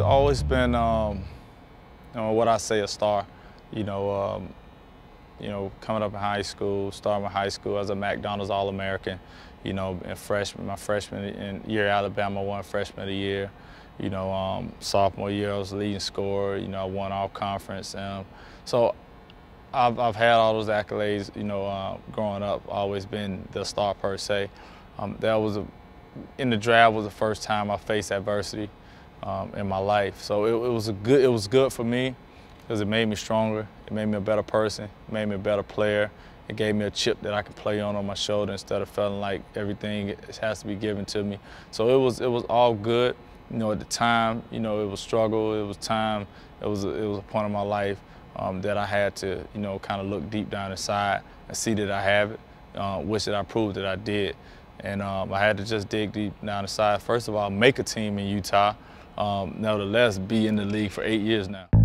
always been, you know, what I say, a star. You know, coming up in high school, starting with high school as a McDonald's All-American. You know, in my freshman year, Alabama won Freshman of the Year. You know, sophomore year, I was the leading scorer. You know, I won all conference. So I've had all those accolades. You know, growing up, always been the star per se. That was in the draft was the first time I faced adversity in my life. So it was good for me, because it made me stronger, it made me a better person, it made me a better player, it gave me a chip that I could play on my shoulder instead of feeling like everything has to be given to me. So it was all good. You know, at the time, you know, it was struggle, it was time, it was a point in my life that I had to, you know, kind of look deep down inside and see that I have it, wish that I proved that I did. And I had to just dig deep down inside. First of all, make a team in Utah, nevertheless, be in the league for 8 years now.